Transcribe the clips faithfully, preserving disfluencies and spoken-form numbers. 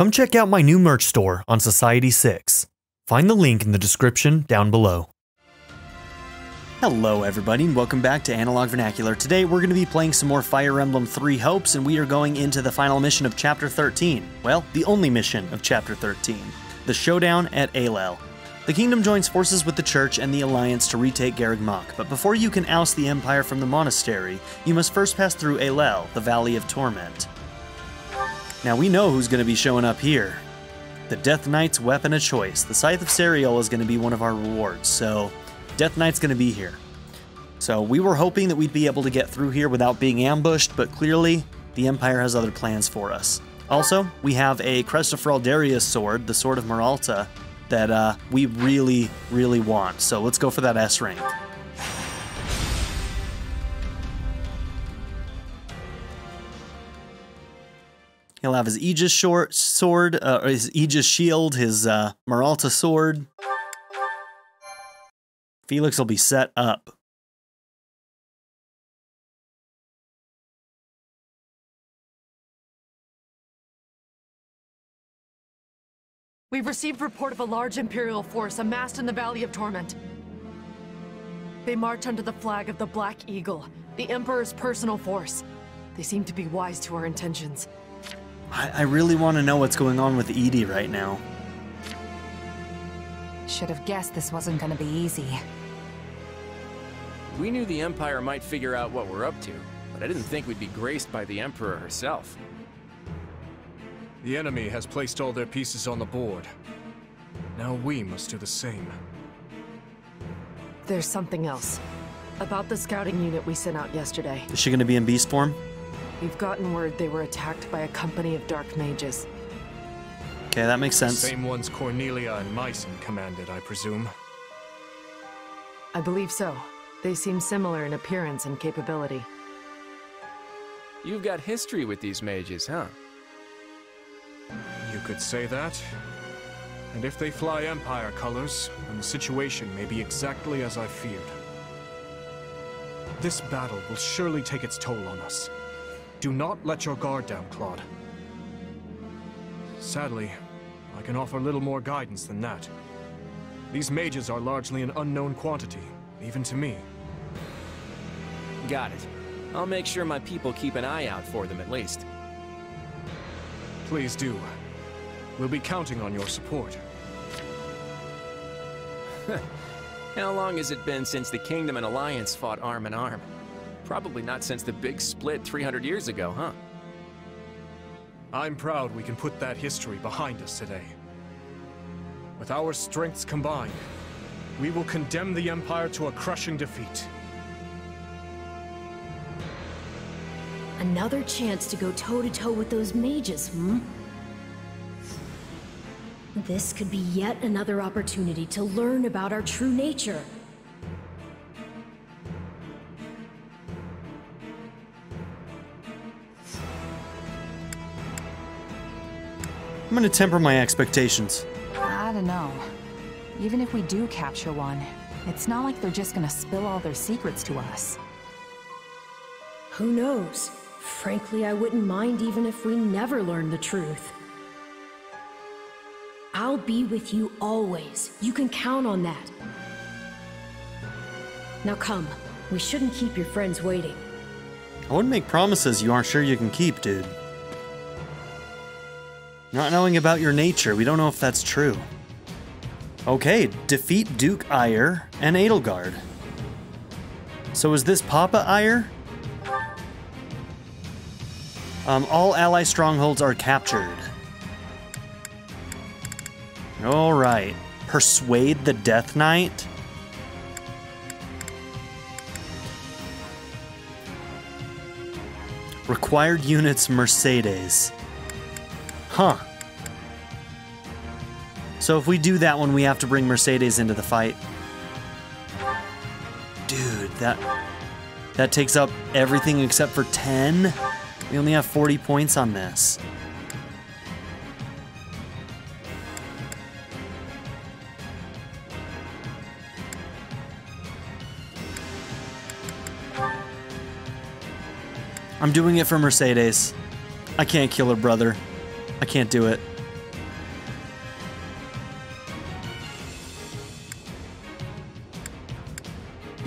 Come check out my new merch store on Society six. Find the link in the description down below. Hello everybody and welcome back to Analog Vernacular. Today we're going to be playing some more Fire Emblem Three Hopes and we are going into the final mission of Chapter thirteen. Well, the only mission of Chapter thirteen. The Showdown at Ailell. The Kingdom joins forces with the Church and the Alliance to retake Garreg Mach, but before you can oust the Empire from the monastery, you must first pass through Ailell, the Valley of Torment. Now we know who's going to be showing up here. The Death Knight's weapon of choice, the Scythe of Seiros, is going to be one of our rewards, so Death Knight's going to be here. So we were hoping that we'd be able to get through here without being ambushed, but clearly the Empire has other plans for us. Also, we have a Crest of Fraldaria's sword, the Sword of Moralta, that uh, we really, really want, so let's go for that S rank. He'll have his Aegis short sword, uh, or his Aegis shield, his uh, Moralta sword. Felix will be set up. We've received report of a large Imperial force amassed in the Valley of Torment. They march under the flag of the Black Eagle, the Emperor's personal force. They seem to be wise to our intentions. I really want to know what's going on with Edie right now. Should have guessed this wasn't going to be easy. We knew the Empire might figure out what we're up to, but I didn't think we'd be graced by the Emperor herself. The enemy has placed all their pieces on the board. Now we must do the same. There's something else. About the scouting unit we sent out yesterday. Is she going to be in beast form? We've gotten word they were attacked by a company of dark mages. Okay, that makes sense. The same ones Cornelia and Myson commanded, I presume. I believe so. They seem similar in appearance and capability. You've got history with these mages, huh? You could say that. And if they fly Empire colors, then the situation may be exactly as I feared. This battle will surely take its toll on us. Do not let your guard down, Claude. Sadly, I can offer little more guidance than that. These mages are largely an unknown quantity, even to me. Got it. I'll make sure my people keep an eye out for them at least. Please do. We'll be counting on your support. How long has it been since the Kingdom and Alliance fought arm in arm? Probably not since the big split three hundred years ago, huh? I'm proud we can put that history behind us today. With our strengths combined, we will condemn the Empire to a crushing defeat. Another chance to go toe-to-toe with those mages, hmm? This could be yet another opportunity to learn about our true nature. I'm gonna temper my expectations. I don't know. Even if we do capture one, it's not like they're just gonna spill all their secrets to us. Who knows? Frankly, I wouldn't mind even if we never learned the truth. I'll be with you always. You can count on that. Now come, we shouldn't keep your friends waiting. I wouldn't make promises you aren't sure you can keep, dude. Not knowing about your nature, we don't know if that's true. Okay, defeat Duke Iyer and Edelgard. So is this Papa Iyer? Um, all ally strongholds are captured. Alright. Persuade the Death Knight? Required units Mercedes. Huh. So if we do that one, we have to bring Mercedes into the fight. Dude, that that takes up everything except for ten. We only have forty points on this. I'm doing it for Mercedes. I can't kill her brother. I can't do it.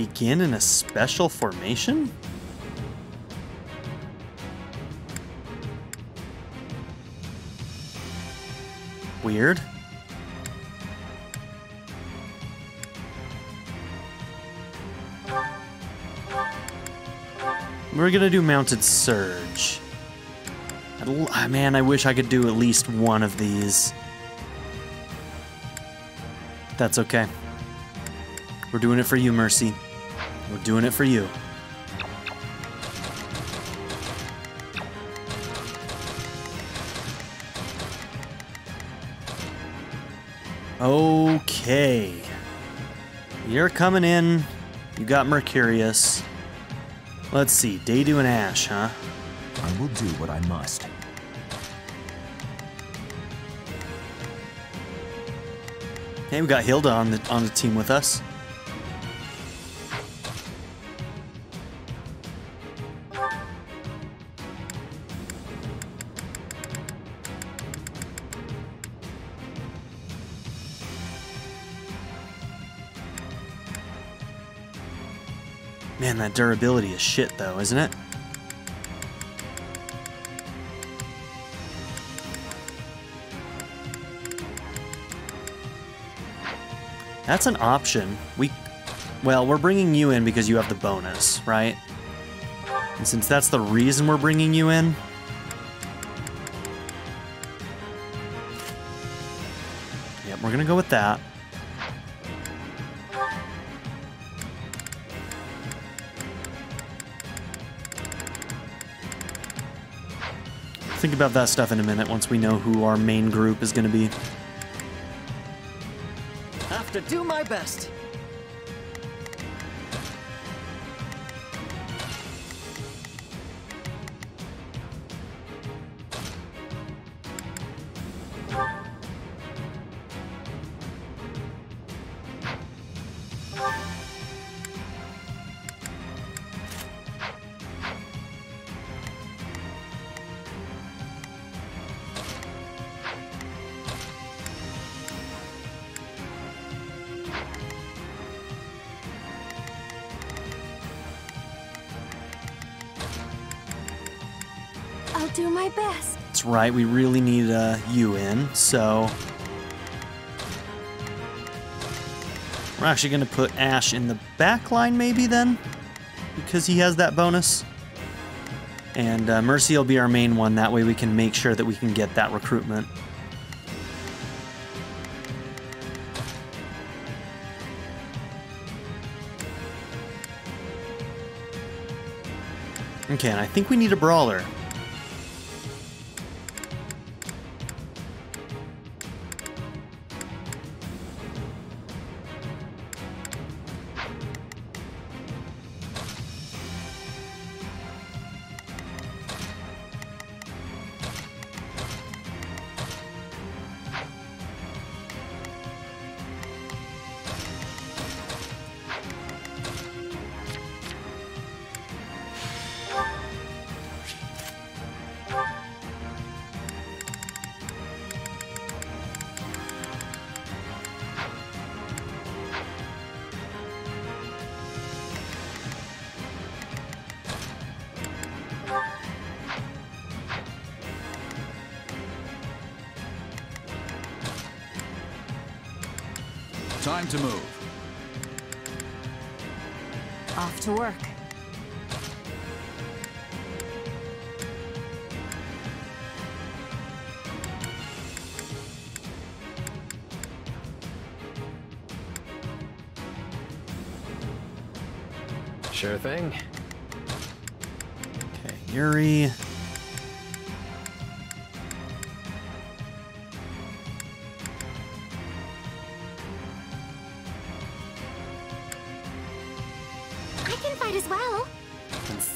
Begin in a special formation? Weird. We're gonna do Mounted Surge. I'd, man, I wish I could do at least one of these. That's okay. We're doing it for you, Mercy. We're doing it for you. Okay. You're coming in. You got Mercurius. Let's see. Dedue and Ashe, huh? I will do what I must. Hey, we got Hilda on the on the team with us. Man, that durability is shit, though, isn't it? That's an option. We, well, we're bringing you in because you have the bonus, right? And since that's the reason we're bringing you in, yep, we're gonna go with that. Think about that stuff in a minute once we know who our main group is going to be. Have to do my best. Do my best. That's right, we really need uh, you in, so we're actually gonna put Ashe in the back line maybe then, because he has that bonus. And uh, Mercy will be our main one, that way we can make sure that we can get that recruitment. Okay, and I think we need a brawler. Time to move. Off to work. Sure thing. Okay, Yuri.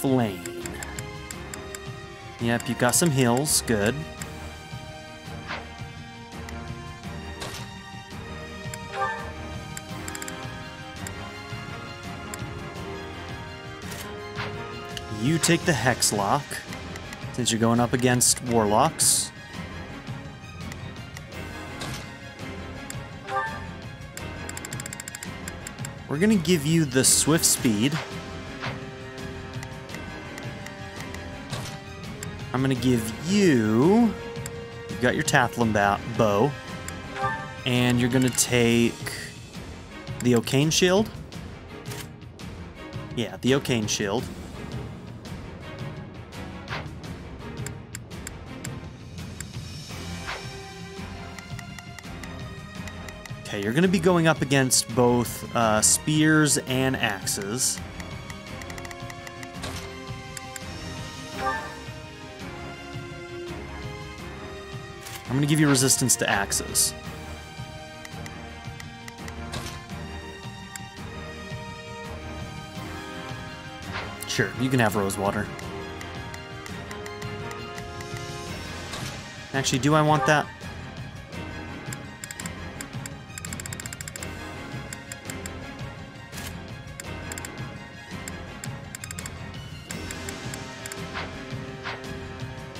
Lane. Yep, you got some heals. Good. You take the Hexlock, since you're going up against Warlocks. We're gonna give you the swift speed. I'm gonna give you, you've got your Tathlin bow, and you're gonna take the Ocane shield. Yeah, the Ocane shield. Okay, you're gonna be going up against both uh, spears and axes. I'm gonna give you resistance to axes. Sure, you can have Rosewater. Actually, do I want that?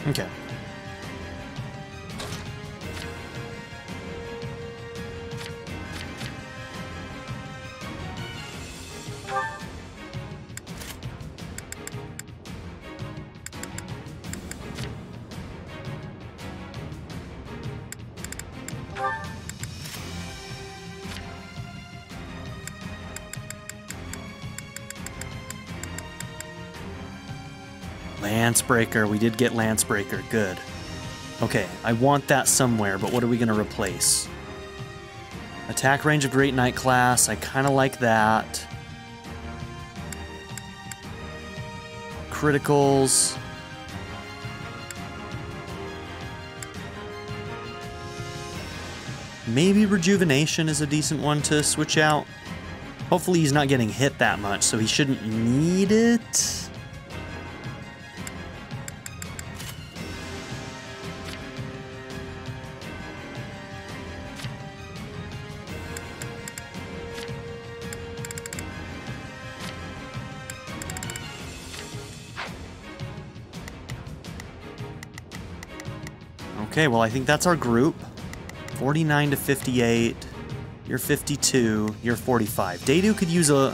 Okay. Lance Breaker. We did get Lance Breaker. Good. Okay, I want that somewhere, but what are we going to replace? Attack range of Great Knight class. I kind of like that. Criticals. Maybe Rejuvenation is a decent one to switch out. Hopefully he's not getting hit that much, so he shouldn't need it. Okay, well I think that's our group. forty-nine to fifty-eight, you're fifty-two, you're forty-five. Dedue could use a,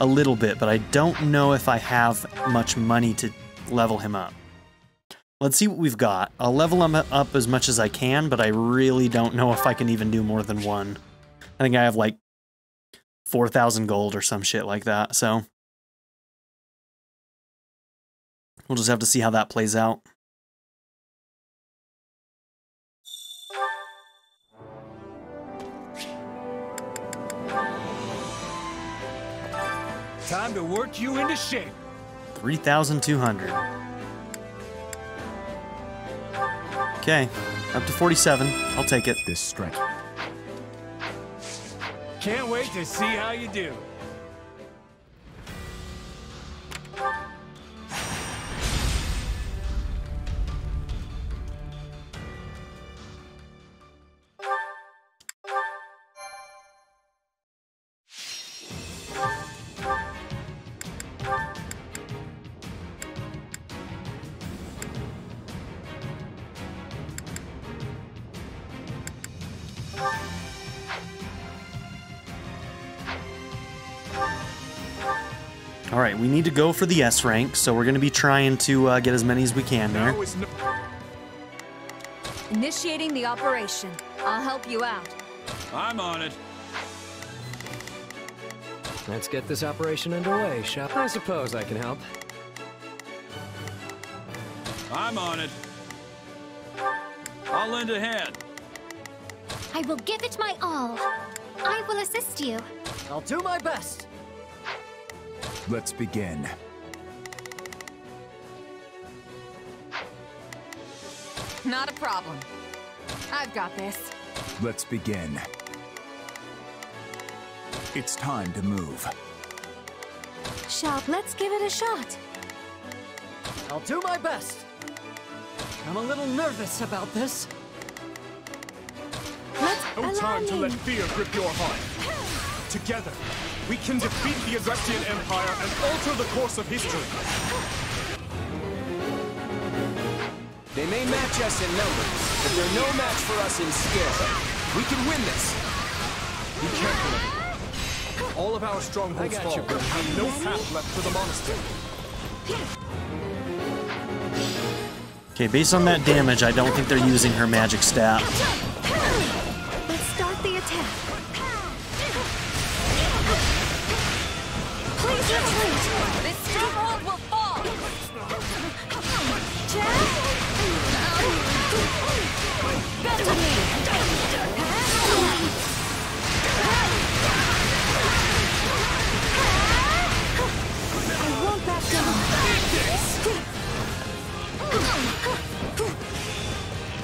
a little bit, but I don't know if I have much money to level him up. Let's see what we've got. I'll level him up as much as I can, but I really don't know if I can even do more than one. I think I have like four thousand gold or some shit like that, so. We'll just have to see how that plays out. Time to work you into shape. three thousand two hundred. Okay, up to forty-seven. I'll take it. This strength. Can't wait to see how you do. Alright, we need to go for the S rank, so we're going to be trying to uh, get as many as we can there. Initiating the operation. I'll help you out. I'm on it. Let's get this operation underway, Shop. I suppose I can help. I'm on it. I'll lend a hand. I will give it my all. I will assist you. I'll do my best. Let's begin. Not a problem. I've got this. Let's begin. It's time to move. Shop, let's give it a shot. I'll do my best. I'm a little nervous about this. Let's no time me. to let fear grip your heart. Together. We can defeat the Agruptian Empire and alter the course of history. They may match us in numbers, but they're no match for us in skill. We can win this. Be careful. All of our strongholds fall. You. Have no path left for the monster. Okay, based on that damage, I don't think they're using her magic staff. Let's start the attack. Please retreat. This stronghold will fall. Jack. Better me.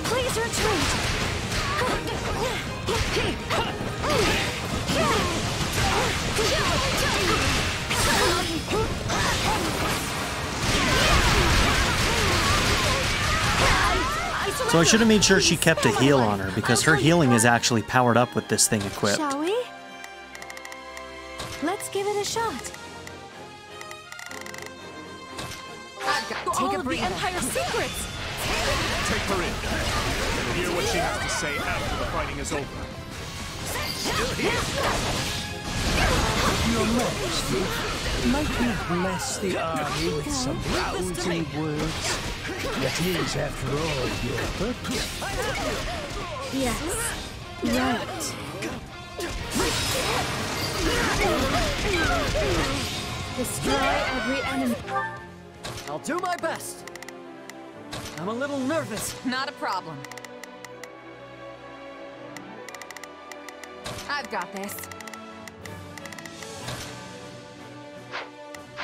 Please retreat. So I should have made sure she kept a heal on her, because her healing is actually powered up with this thing equipped. Shall we? Let's give it a shot. All of the Empire's secrets! Take her in. Hear what she has to say after the fighting is over. Still here. Your Majesty, might you bless the army with some rousing words? That is, after all, your purpose. Yes. Right. Destroy every enemy. I'll do my best. I'm a little nervous. Not a problem. I've got this.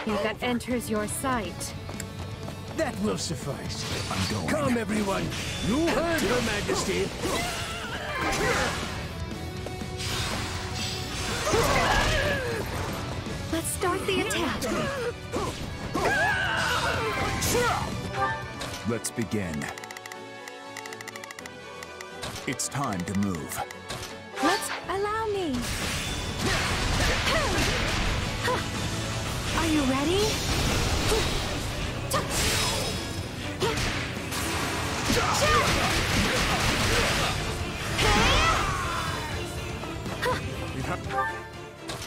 He that enters your sight. That will suffice. I'm going. Come, everyone. You heard Her Majesty. Let's start the attack. Let's begin. It's time to move. Let's allow me. Are you ready?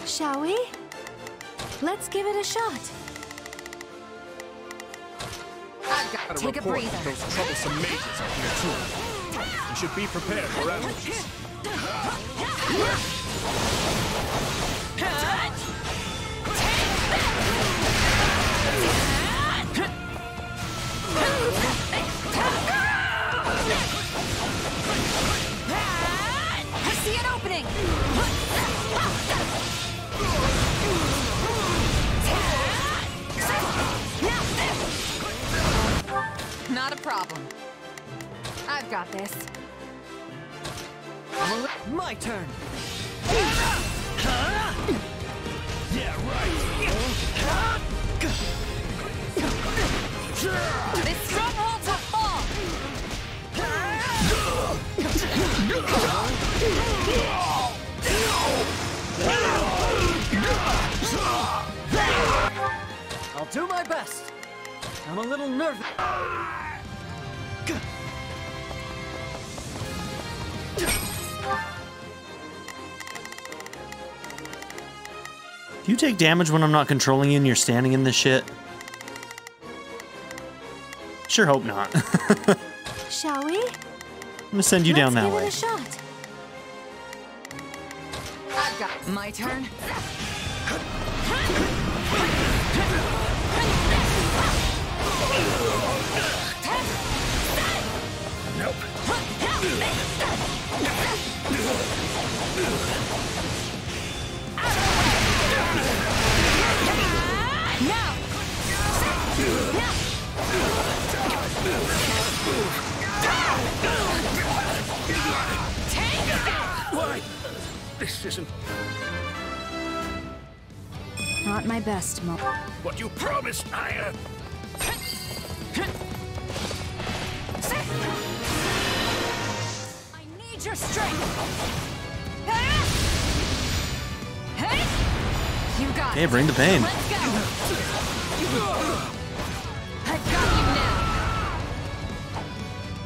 Shall we? Let's give it a shot. Take a breather. Those troublesome mages are here too. You should be prepared for avalanches. I see an opening. Not a problem. I've got this. My turn. Yeah, right. This stronghold will fall. I'll do my best. I'm a little nervous. Do you take damage when I'm not controlling you and you're standing in this shit? Sure hope not. Shall we? I'm gonna send you Let's down that give way. It a shot. I've got my turn. Nope. Now. Take that. Why? This isn't not my best, Mo. What you promised, Iyer. Your strength. Hey, you got it. Hey, bring the pain. Let's go. I've got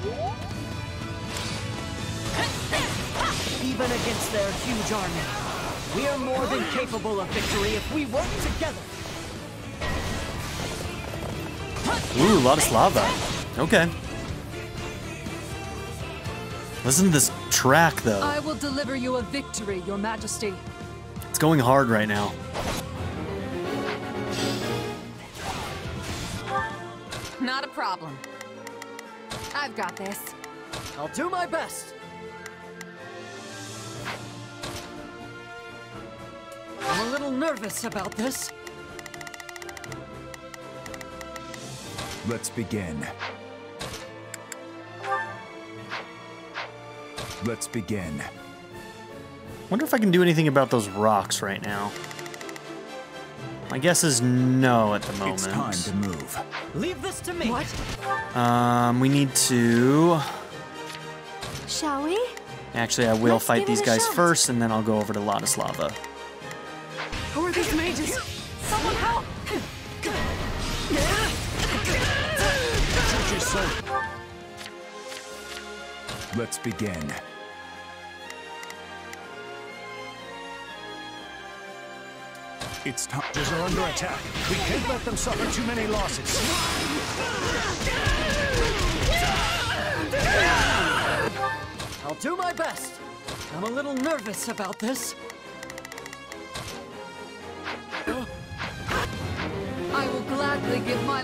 you now. Even against their huge army, We are more than capable of victory if we work together. Ooh, Ladislava. Okay. Listen to this track, though. I will deliver you a victory, Your Majesty. It's going hard right now. Not a problem. I've got this. I'll do my best. I'm a little nervous about this. Let's begin. Let's begin. Wonder if I can do anything about those rocks right now. My guess is no at the moment. It's time to move. Leave this to me. What? Um, we need to. Shall we? Actually, I will Let's fight these guys shot. first, and then I'll go over to Ladislava. Who are these mages? Someone help! Touch yourself. Let's begin. It's time. Those are under attack. We can't let them suffer too many losses. I'll do my best. I'm a little nervous about this. I will gladly give my...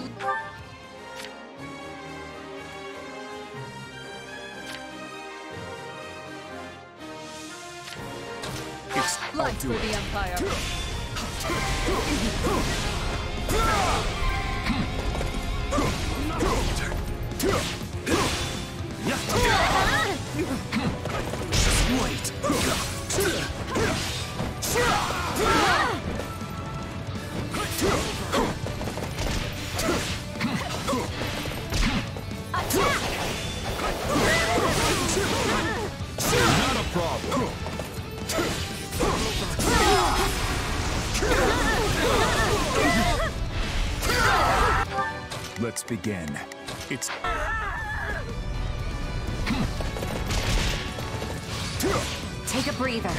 It's life for the Empire. Just wait. Not a problem. Let's begin. It's take a breather.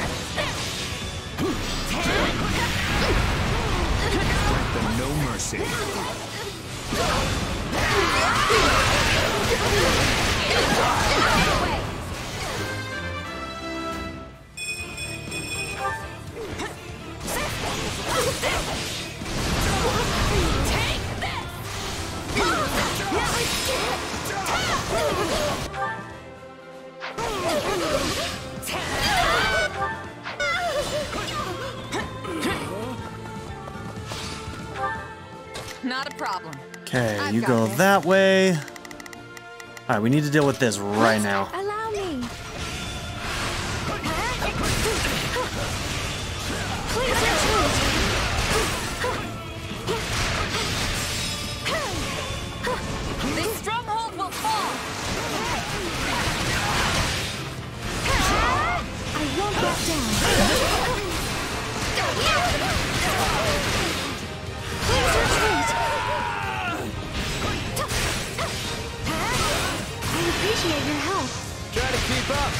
Grant them no mercy. Not a problem. Okay, you go that way. All right, we need to deal with this right now. Allow me. This stronghold will fall. I won't back down. I appreciate your help. Try to keep up.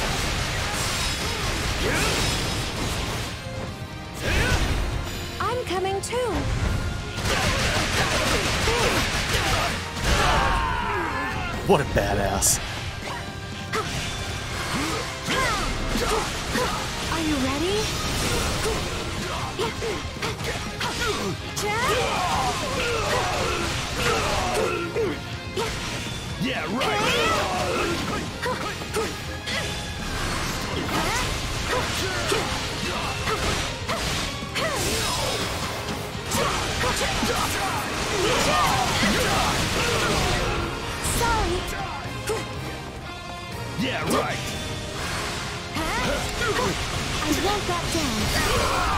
I'm coming too. What a badass. Are you ready? Yeah, right. Yeah, right. I won't back down.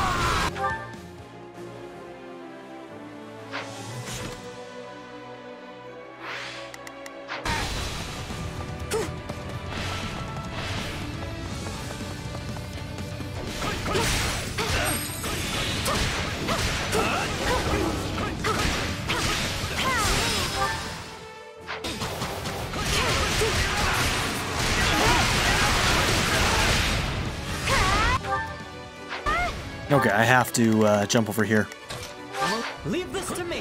Okay, I have to uh, jump over here. Leave this to me.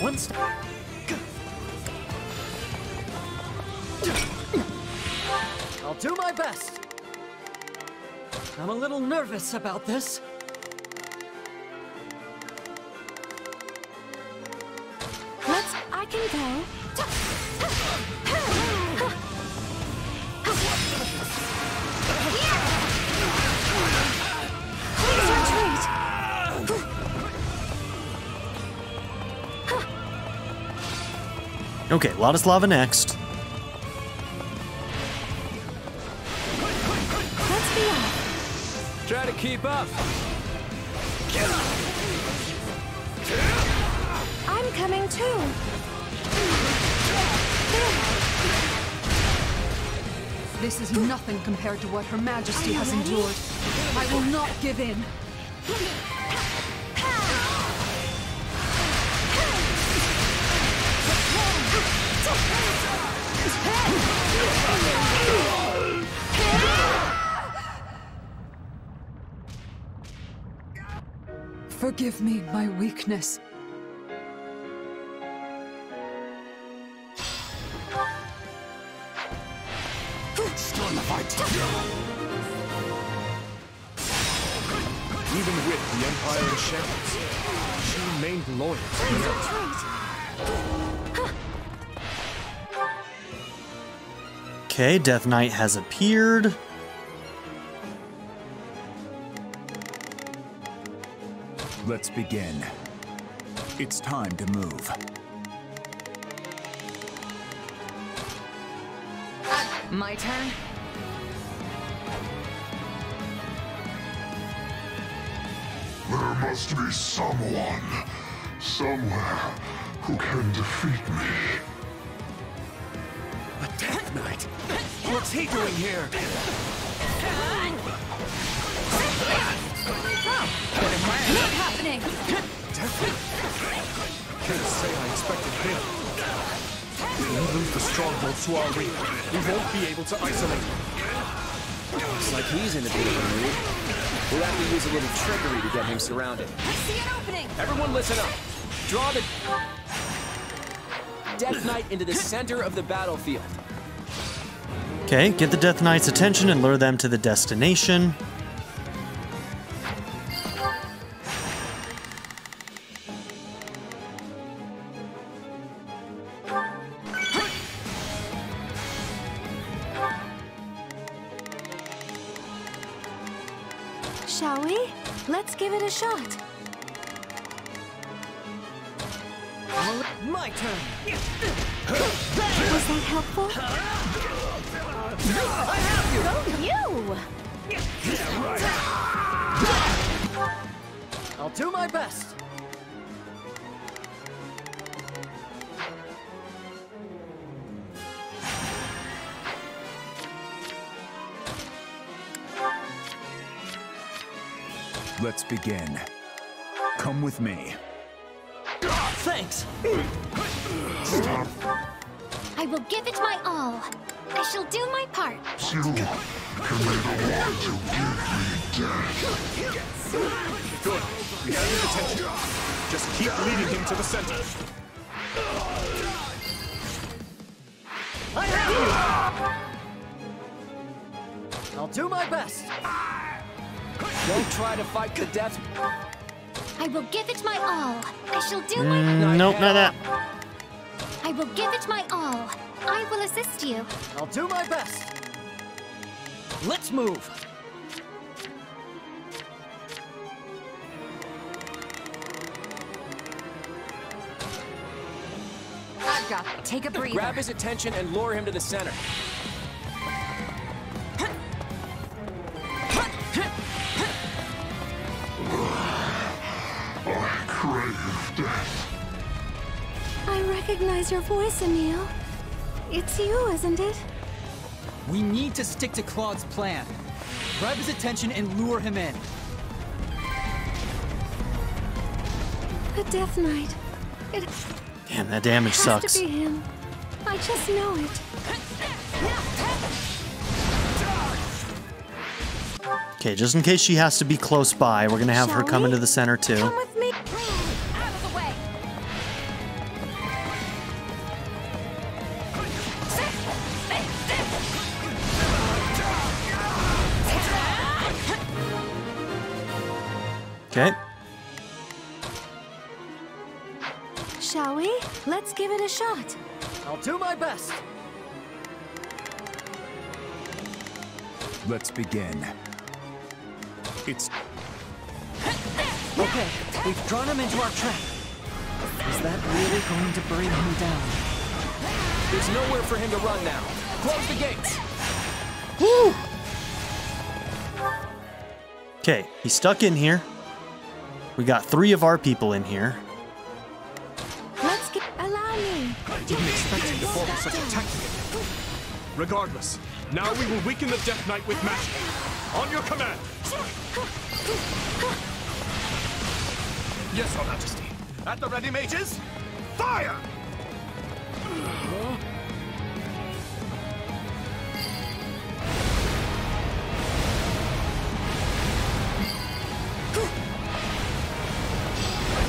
One stop. I'll do my best. I'm a little nervous about this. Let's, I can go. Okay, Ladislava next. Try to keep up. I'm coming too. This is nothing compared to what Her Majesty has ready? endured. I will not give in. Forgive me my weakness. Storm the fight. Even with the Empire in shadows, she remained loyal. Okay, Death Knight has appeared. Let's begin. It's time to move. My turn. There must be someone, somewhere, who can defeat me. A Death Knight? What's he doing here? What am I not happening? Definitely. Can't say I expected him. If we lose the stronghold to our rear, we won't be able to isolate him. Looks like he's in a bit of a mood. We'll have to use a little trickery to get him surrounded. I see an opening! Everyone listen up! Draw the Death Knight into the center of the battlefield. Okay, get the Death Knight's attention and lure them to the destination. Shot. My turn. Was that helpful? I have you. Go you. I'll do my best. Let's begin. Come with me. Thanks. Stop. I will give it my all. I shall do my part. You can be the one to give me death. Good. We have your attention. Just keep leading him to the center. I have you. I'll do my best. Don't try to fight to death. I will give it my all. I shall do mm, my best. Nope, not that. I will give it my all. I will assist you. I'll do my best. Let's move. I've got it. Take a breather. Grab his attention and lure him to the center. I recognize your voice, Emil. It's you, isn't it? We need to stick to Claude's plan. Grab his attention and lure him in. The Death Knight. It... Damn, that damage sucks. It has to be him. I just know it. Okay, just in case she has to be close by, we're gonna have Shall her come we? into the center too. Come with me. Out of the way. Okay. Shall we? Let's give it a shot. I'll do my best. Let's begin. It's... Okay, we've drawn him into our trap. Is that really going to bring him down? There's nowhere for him to run now. Close the gates. Woo! Okay, he's stuck in here. We got three of our people in here. Let's get allow me. I didn't expect him to fall with such a tactic. Regardless, now we will weaken the Death Knight with magic. On your command. Yes, Her Majesty. At the ready, mages. Fire!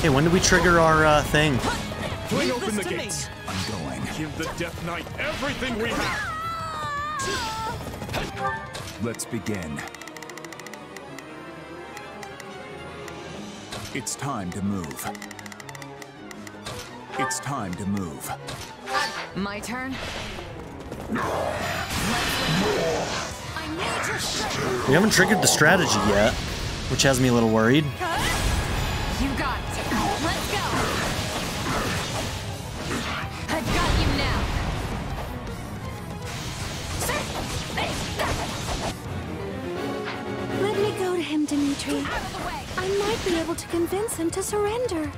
Hey, when do we trigger our uh, thing? Fling open the gates. I'm going. Give the Death Knight everything we have. Let's begin. It's time to move. It's time to move. My turn. We haven't triggered the strategy yet, which has me a little worried. You got it. Let's go. I've got you now. Let me go to him, Dimitri. I might be able to convince him to surrender.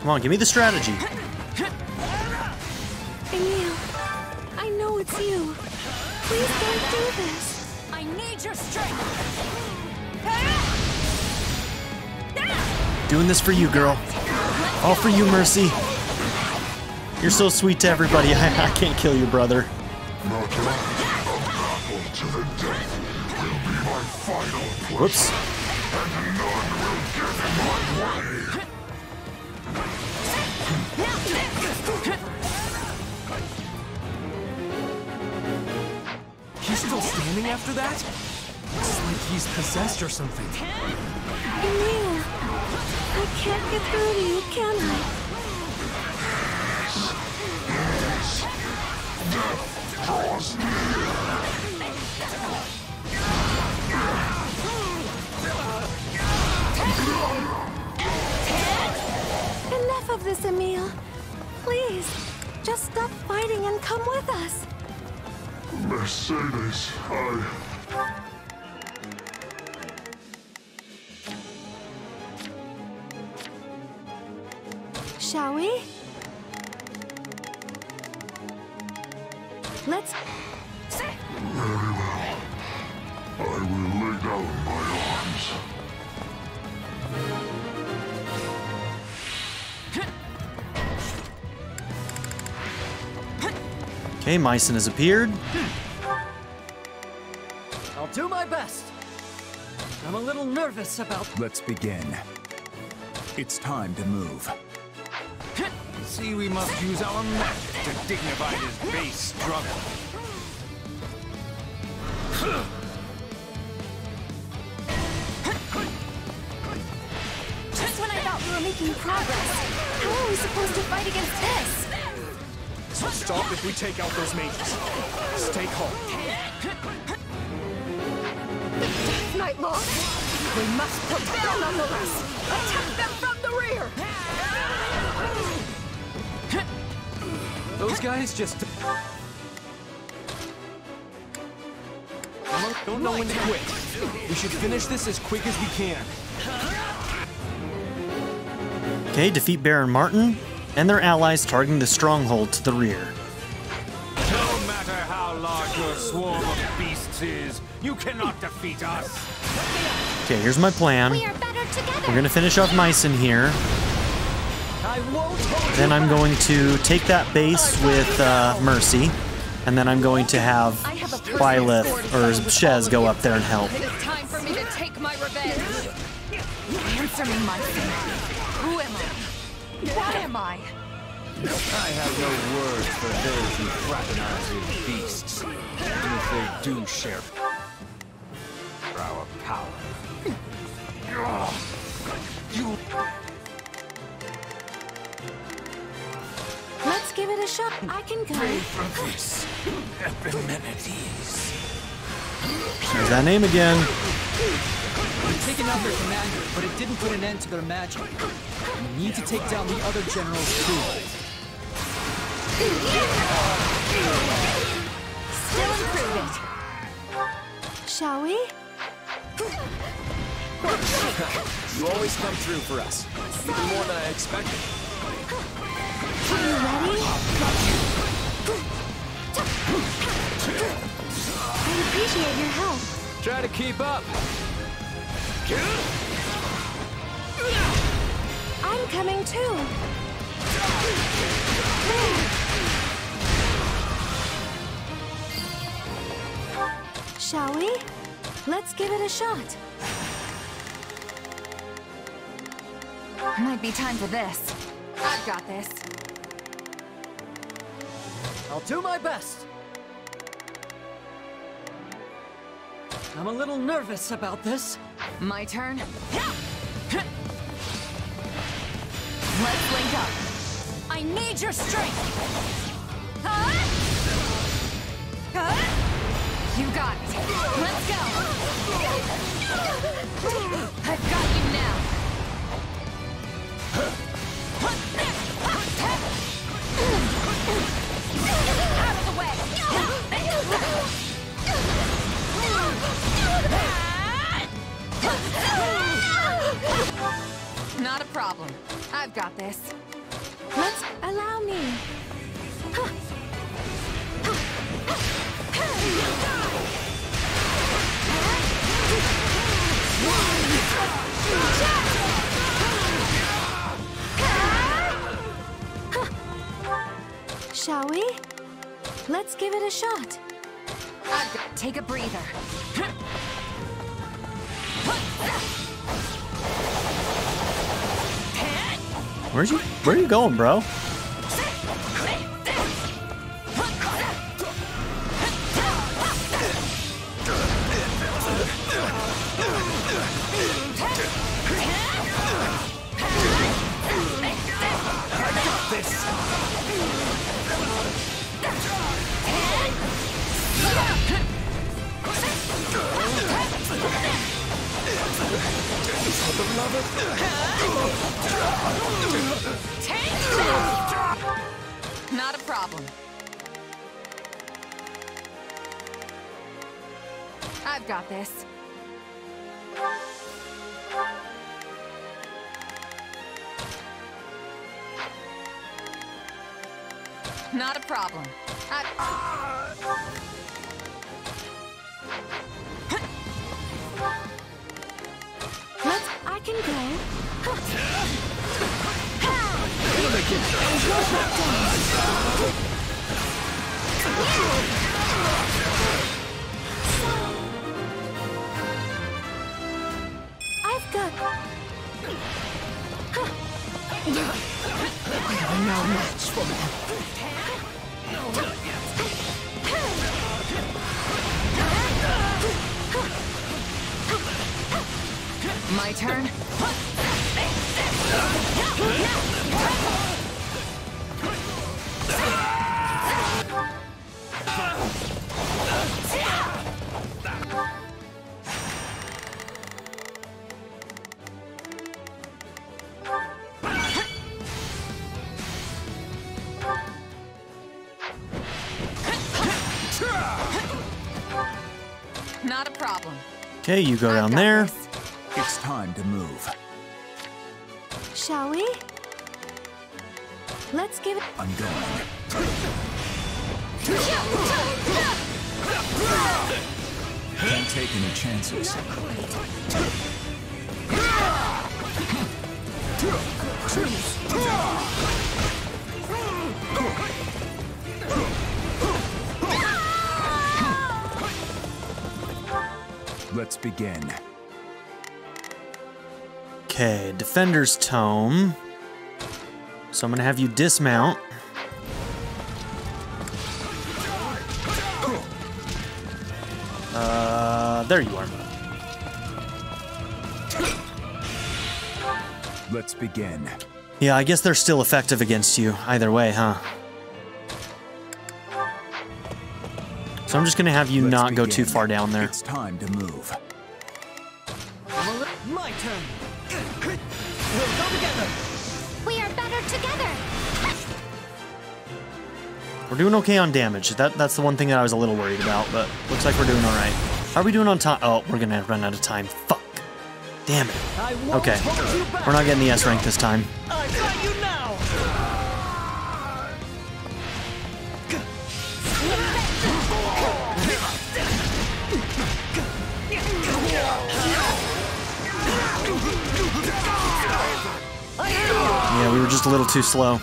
Come on, give me the strategy. Emil, I know it's you. Please don't do this. I need your strength. Doing this for you, girl. All for you, Mercy. You're so sweet to everybody. I, I can't kill you, brother. Whoops. He's still standing after that? It's like he's possessed or something. I can't get through to you, can I? Yes, death draws near. Enough of this, Emil. Please, just stop fighting and come with us. Mercedes, I... Shall we? Let's... Very well. I will lay down my arms. Okay, Mycin has appeared. I'll do my best. I'm a little nervous about... Let's begin. It's time to move. See, we must use our magic to dignify this base struggle. Just when I thought we were making progress, how are we supposed to fight against this? So stop if we take out those mages. Stay calm. Night Lord, we must put them on the rest. Attack them from the rear. Those guys just... I don't know when to quit. We should finish this as quick as we can. Okay, defeat Baron Martin and their allies targeting the stronghold to the rear. No matter how how large your swarm of beasts is, you cannot defeat us. Okay, here's my plan. We are better together. We're gonna finish off Mycin here. I won't hold then I'm going to take that base with uh, Mercy, and then I'm going to have, have Byleth or Shez go up there and help. It is time for me to take my revenge. Answer me, Mycin. Who am I? What am I? I have no words for those who fraternize with beasts, even if they do share our power. You. Let's give it a shot. I can go. There's that name again. We've taken out their commander, but it didn't put an end to their magic. We need to take down the other generals too. Still improve it. Shall we? You always come through for us. Even more than I expected. Are you ready? I appreciate your help. Try to keep up. I'm coming too. Move. Shall we? Let's give it a shot. Might be time for this. I've got this. I'll do my best. I'm a little nervous about this. My turn. Let's link up. I need your strength. Huh? Huh? You got it. Let's go. I've got you now. Out of the way. Not a problem. I've got this. Let's allow me. Shall we? Let's give it a shot. I've got to take a breather. Where's you? Where are you going, bro? Not a problem. I've got this. Not a problem. I... Let's, I can go. I've got. You're no match for me. My turn. Not a problem. Okay, you go down there. This. It's time to move. Shall we? Let's give it. I'm going. take any chances. Let's begin. Okay, Defender's Tome. So I'm gonna have you dismount. Uh, there you are. Let's begin. Yeah, I guess they're still effective against you either way, huh? So I'm just gonna have you Let's not begin. go too far down there. It's time to move. My turn. We'll go together. We are better together. We're doing okay on damage. That that's the one thing that I was a little worried about, but looks like we're doing all right. How are we doing on time? Oh, we're gonna run out of time. Fuck. Damn it. Okay. We're not getting the S rank this time. I got you now. Yeah, we were just a little too slow.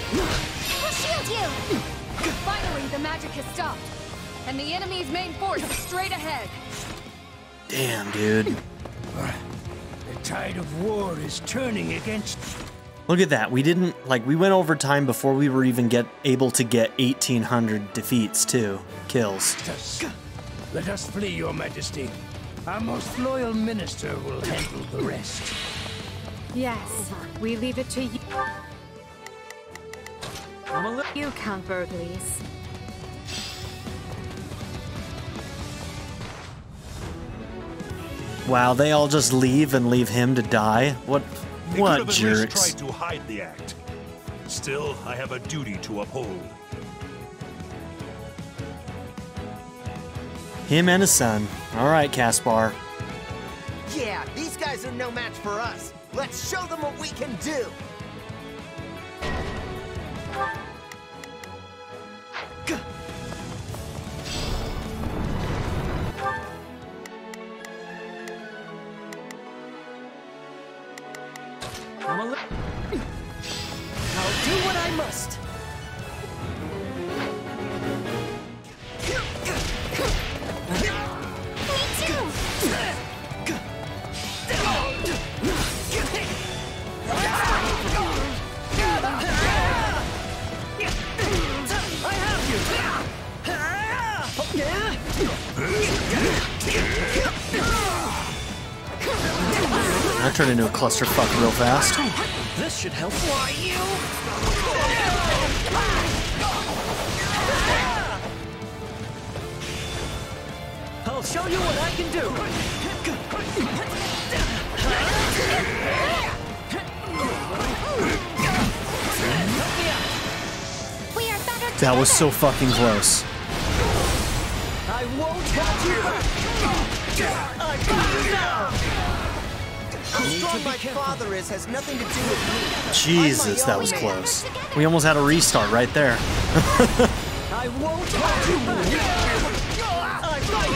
We'll shield you! Finally, the magic has stopped. And the enemy's main force is straight ahead. Damn, dude. The tide of war is turning against... Look at that. We didn't... Like, we went over time before we were even get able to get eighteen hundred defeats, too. Kills. Let us flee, Your Majesty. Our most loyal minister will handle the rest. Yes, we leave it to you. You count burglaries. Wow, they all just leave and leave him to die? What, what jerks? They could have at least tried to hide the act. Still, I have a duty to uphold. Him and his son. All right, Caspar. Yeah, these guys are no match for us. Let's show them what we can do. I'll do what I must. I turned into a clusterfuck real fast. This should help. Why you? I'll show you what I can do. That was so fucking close. I won't let you hurt. I got you now. How strong my father is has nothing to do with me. Jesus, that was close. We almost had a restart right there. I won't hold you back. I got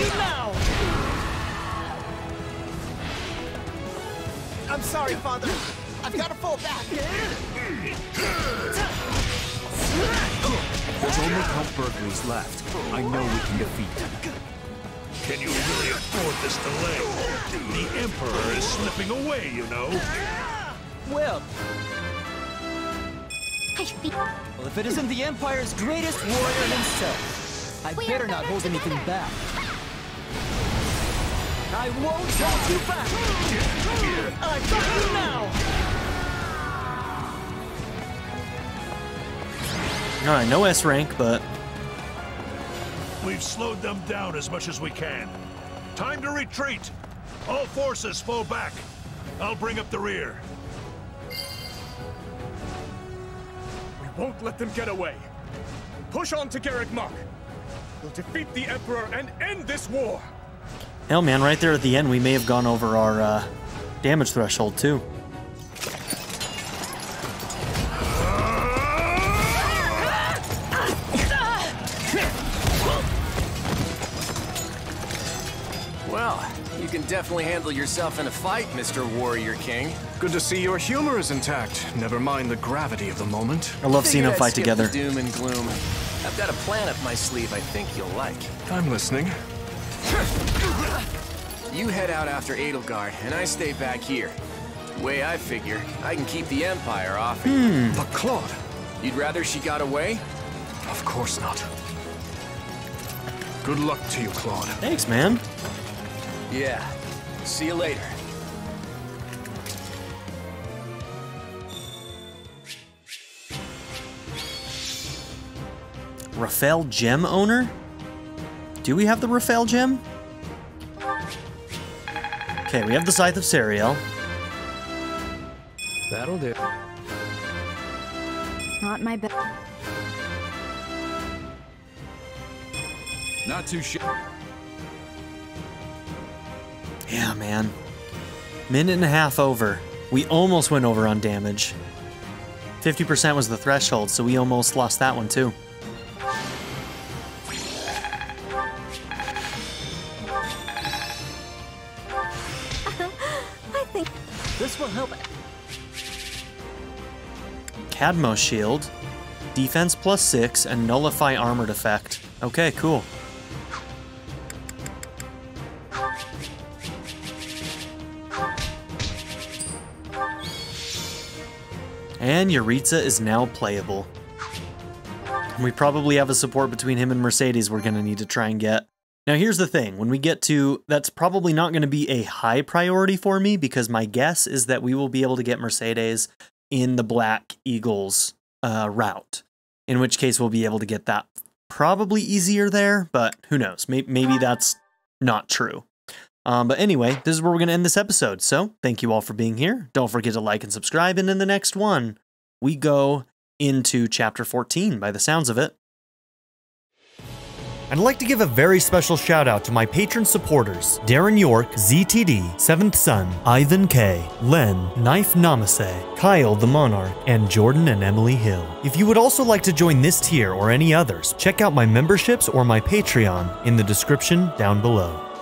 you now. I'm sorry, Father. I've got to fall back. There's only half burglaries left. I know we can defeat them. Can you really afford this delay? The Emperor is slipping away, you know. Well, well if it isn't the Empire's greatest warrior himself, I better not hold anything back. I won't hold you back. I got you now. All right, no S rank, but. We've slowed them down as much as we can. Time to retreat. All forces fall back. I'll bring up the rear. Won't let them get away. Push on to Garreg Mach. We'll defeat the Emperor and end this war. Hell, man, right there at the end, we may have gone over our uh, damage threshold, too. Well, you can definitely handle yourself in a fight, Mister Warrior King. Good to see your humor is intact. Never mind the gravity of the moment. I love seeing them fight together. Doom and gloom. I've got a plan up my sleeve I think you'll like. I'm listening. You head out after Edelgard, and I stay back here. The way I figure, I can keep the Empire off. Hmm. But Claude! You'd rather she got away? Of course not. Good luck to you, Claude. Thanks, man. Yeah. See you later. Raphael Gem owner? Do we have the Raphael Gem? Okay, we have the Scythe of Sariel. That'll do. Not my best. Not too sure. Yeah, man. Minute and a half over. We almost went over on damage. fifty percent was the threshold, so we almost lost that one too. Cadmo shield, defense plus six, and nullify armored effect. Okay, cool. And Yuritsa is now playable. We probably have a support between him and Mercedes we're going to need to try and get. Now here's the thing, when we get to, that's probably not going to be a high priority for me because my guess is that we will be able to get Mercedes in the Black Eagles uh, route, in which case we'll be able to get that probably easier there, but who knows, maybe, maybe that's not true. Um, but anyway, this is where we're going to end this episode, so thank you all for being here. Don't forget to like and subscribe, and in the next one, we go into Chapter fourteen by the sounds of it. I'd like to give a very special shout out to my patron supporters, Darren York, Z T D, Seventh Son, Ivan K, Len, Knife Namase, Kyle the Monarch, and Jordan and Emily Hill. If you would also like to join this tier or any others, check out my memberships or my Patreon in the description down below.